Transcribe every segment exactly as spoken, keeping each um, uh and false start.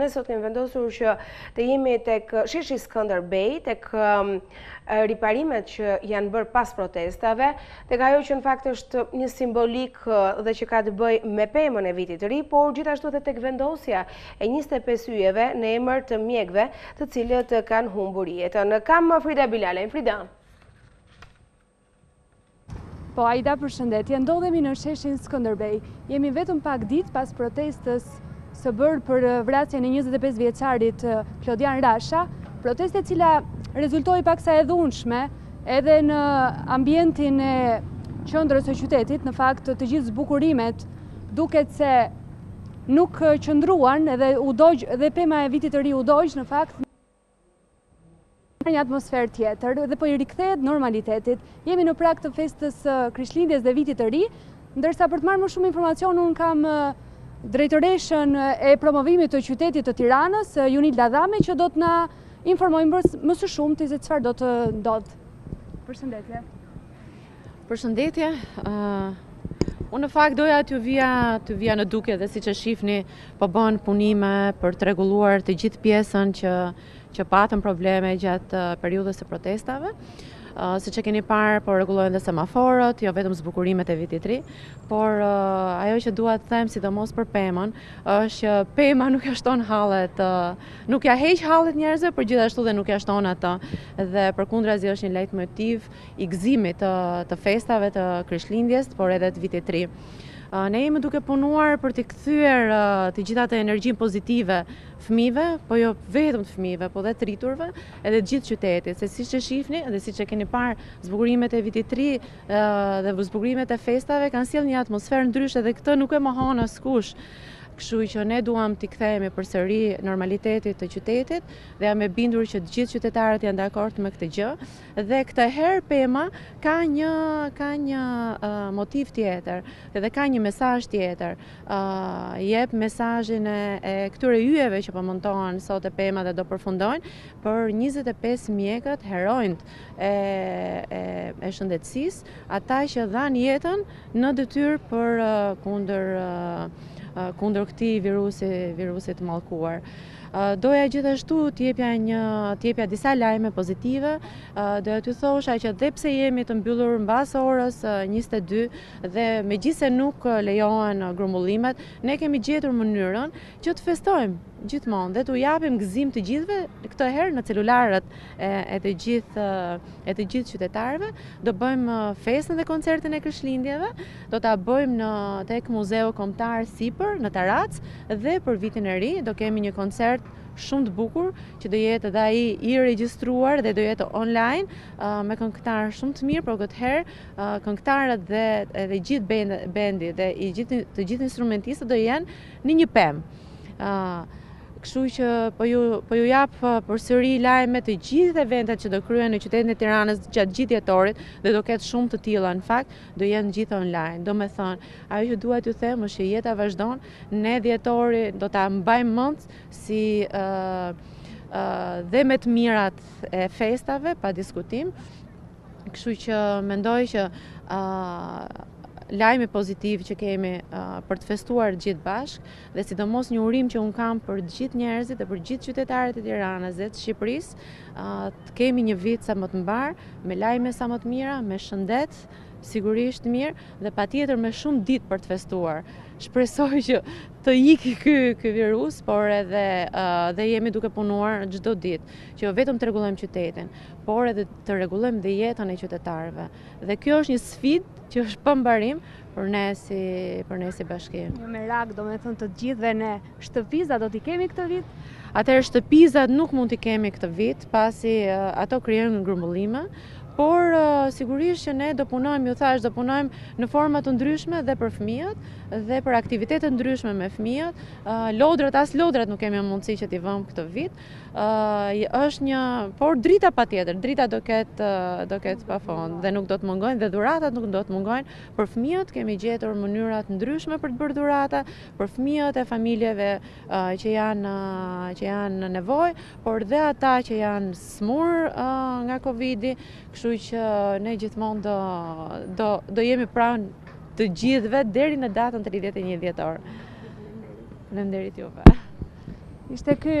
Ne sot kemi vendosur që të jemi tek Sheshi Skënderbej, tek um, riparimet që janë bërë pas protestave, tek ajo që në fakt është një simbolik dhe që ka të bëjë me pemën e vitit të ri, por gjithashtu edhe tek vendosja e njëzet e pesë yjeve në emër të mjekëve, të cilët kanë humbur jetën. Kam Frida Bilale, Frida. Po Aida, përshëndetje, ndodhemi në Sheshin Skënderbej. Jemi vetëm pak ditë pas protestës së bërë për vrasjen e njëzet e pesë vjeçarit Klodian Rasha, proteste cila rezultoi paksa e dhunshme edhe në ambientin e qendrës së qytetit, në fakt të gjithë zbukurimet duket se nuk qëndruan edhe u dogj dhe pema e vitit të ri u dogj në fakt në një atmosferë tjetër dhe po i rikthehet normalitetit. Jemi në prag të festës Krishtlindjes dhe vitit të ri, ndërsa për të marrë më shumë informacion un kam drejtoreshën e promovimit të qytetit të Tiranës, Unilda Dhame, që do të na informojmë më së shumti se çfarë do të ndodhë. Përshëndetje. Përshëndetje. Uh, unë në fakt doja të vija, të vija në duke dhe siç e shihni, po bën punime për të rregulluar të gjithë pjesën që që patën probleme gjatë uh, periudhës së protestave. Uh, si që keni parë, por rregullohen dhe semaforët, jo vetëm zbukurimet e vitit ri, por uh, ajo që dua të them, sidomos për pemën, është uh, që pema nuk ja shton hallet, uh, nuk ja heq hallet njerëzve, por gjithashtu dhe nuk ja shton atë. Dhe përkundrazi është një lejtmotiv i gëzimit të, të festave të Krishtlindjes, por edhe të vitit ri. Uh, ne jemi duke punuar për t'i kthyer uh, të gjitha atë energjinë pozitive fëmijëve, po jo vetëm të fëmijëve, po dhe të rriturve, edhe të gjithë qytetit, se siç e shihni dhe siç e keni parë, zbukurimet e vitit ri uh, dhe zbukurimet e festave kanë sjellë një atmosferë ndryshe dhe këtë nuk e mohon askush. Kështu që ne duam t'i kthehemi përsëri normalitetit të qytetit dhe jam e bindur që të gjithë qytetarët janë dakord me këtë gjë dhe këtë herë pema ka një ka një uh, motiv tjetër dhe ka një mesazh tjetër. Uh, jep mesazhin e, e këtyre yjeve që po montohen sot e pema dhe do përfundojnë për njëzet e pesë mjekët heronjt e, e, e shëndetësisë, ata që dhanë jetën në detyrë për uh, kundër uh, kundër këtij virusi, virusit të mallkuar. Doja gjithashtu t'jepja një t'jepja disa lajme pozitive, doja t'ju thosha që dhe pse jemi të mbyllur mbas orës njëzet e dy dhe megjithse nuk lejohen grumbullimet, ne kemi gjetur mënyrën që të festojmë gjithmonë dhe t'u japim gëzim të gjithëve, këtë herë në celularët e, e të gjithë e të gjithë qytetarëve. Do bëjmë festën dhe koncertin e Krishtlindjeve, do ta bëjmë në tek Muzeu Kombëtar sipër në Tarac dhe për vitin e ri do kemi një koncert shumë të bukur që do jetë edhe ai i regjistruar dhe do jetë online uh, me këngëtarë shumë të mirë, por këtë herë uh, këngëtarët dhe edhe gjithë bend, bendi dhe i gjithë të gjithë instrumentistët do jenë në një pemë. Uh, Kështu që po ju, po ju jap përsëri lajme të gjithë eventet që do kryen në qytetin e Tiranës gjatë gjithë jetorit dhe do ketë shumë të tilla, në fakt do jenë gjithë online. Domethënë, ajo që dua t'ju them është që jeta vazhdon, ne dhjetori do ta mbajmë mend si uh, uh, dhe me të mirat e festave, pa diskutim. Kështu që mendoj që uh, lajme pozitiv që kemi uh, për të festuar gjithë bashkë dhe sidomos një urim që unë kam për gjithë njerëzit dhe për gjithë qytetarët e Tiranës dhe të Shqipërisë, uh, të kemi një vit sa më të mbar, me lajme sa më të mira, me shëndet, sigurisht mirë dhe patjetër me shumë ditë për të festuar. Shpresoj që të iki ky ky virus, por edhe uh, dhe jemi duke punuar çdo ditë, që jo vetëm të rregullojmë qytetin, por edhe të rregullojmë dhe jetën e qytetarëve. Dhe kjo është një sfidë që është pëmbarim për ne si, për ne si bashkim. Një merak, do me thënë të gjithë dhe ne, shtëpizat do t'i kemi këtë vit? Atëherë shtëpizat nuk mund t'i kemi këtë vit, pasi uh, ato krijojnë grumbullime, por uh, sigurisht që ne do punojmë, ju thash, do punojmë në forma të ndryshme dhe për fëmijët dhe për aktivitete ndryshme me fëmijët. Uh, lodrat, as lodrat nuk kemi mundësi që t'i vëmë këtë vit. Uh, është një, por drita patjetër, drita do ketë uh, do ketë pafond dhe nuk do të mungojnë dhe dhuratat nuk do të mungojnë. Për fëmijët kemi gjetur mënyra të ndryshme për të bërë dhurata, për fëmijët e familjeve uh, që janë uh, që janë në nevojë, por dhe ata që janë smur uh, nga Covidi. Kështu që ne gjithmonë do, do, do jemi pranë të gjithëve deri në datën tridhjetë e një dhjetor. Faleminderit juve. Ishte ky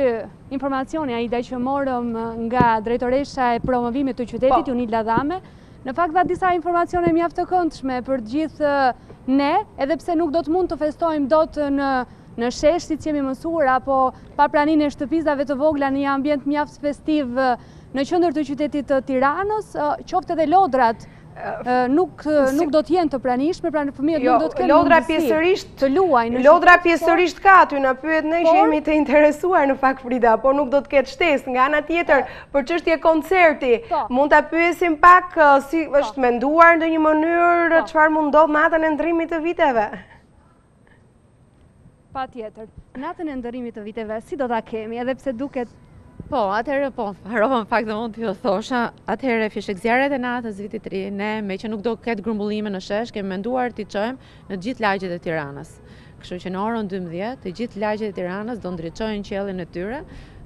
informacioni ai që morëm nga drejtoresha e promovimit të qytetit, po. Unilda Dhame. Në fakt dha disa informacione mjaft të këndshme për gjithë ne, edhe pse nuk do të mund të festojmë dot në në shesh siç jemi mësuar apo pa praninë e shtëpisave të vogla në një ambient mjaft festiv në qendër të qytetit të Tiranës, qoftë edhe lodrat nuk nuk do të jenë të pranishme, pra në fëmijët jo, nuk do të kenë lodra pjesërisht të luajnë. Lodra pjesërisht ka aty na pyet ne që jemi të interesuar në fakt Frida, por nuk do të ketë shtesë nga ana tjetër për çështje koncerti. Po, mund ta pyesim pak si po, është menduar në një mënyrë çfarë po, mund ndodh natën e ndrimit të viteve? Patjetër. Natën e ndrimit të viteve si do ta kemi, edhe pse duket po, atëherë po, harova në fakt domun t'ju thosha, atëherë fishekzjarët e natës vitit ri, ne me që nuk do ketë grumbullime në shesh, kemi menduar t'i çojmë në gjithë lagjet e Tiranës. Kështu që në orën dymbëdhjetë, të gjithë lagjet e Tiranës do ndriçojnë qiellin e tyre,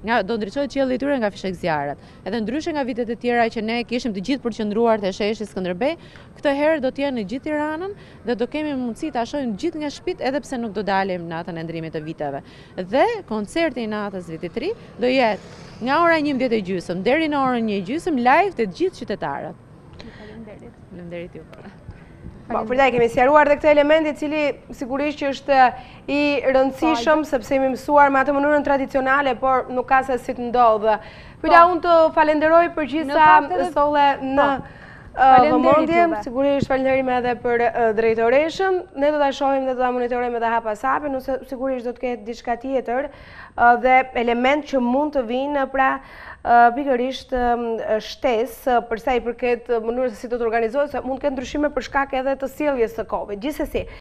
nga do ndriçohet qielli i tyre nga fishekzjarët. Edhe ndryshe nga vitet e tjera që ne kishim të gjithë përqendruar te Sheshi Skënderbej, këtë herë do të jenë në gjithë Tiranën dhe do kemi mundësi ta shohim gjithë nga shtëpi edhe pse nuk do dalim natën e ndrimit të viteve. Dhe koncerti i natës vitit ri do jetë nga ora njëmbëdhjetë e gjysmë deri në orën një e gjysmë live të gjithë qytetarët. Faleminderit. Faleminderit ju. Po, prandaj kemi sqaruar dhe këtë element i cili sigurisht që është i rëndësishëm sepse jemi mësuar me atë mënyrën tradicionale, por nuk ka se si të ndodh. Prandaj unë të falenderoj për gjithsa solle në vëmendje, sigurisht falënderim edhe për drejtoreshën. Ne do ta shohim dhe do ta monitorojmë edhe hap pas hapi, nëse sigurisht do të ketë diçka tjetër dhe element që mund të vinë pra pikërisht shtesë për sa i përket mënyrës se si do të organizohet, se mund të ketë ndryshime për shkak edhe të sjelljes së Covid. Gjithsesi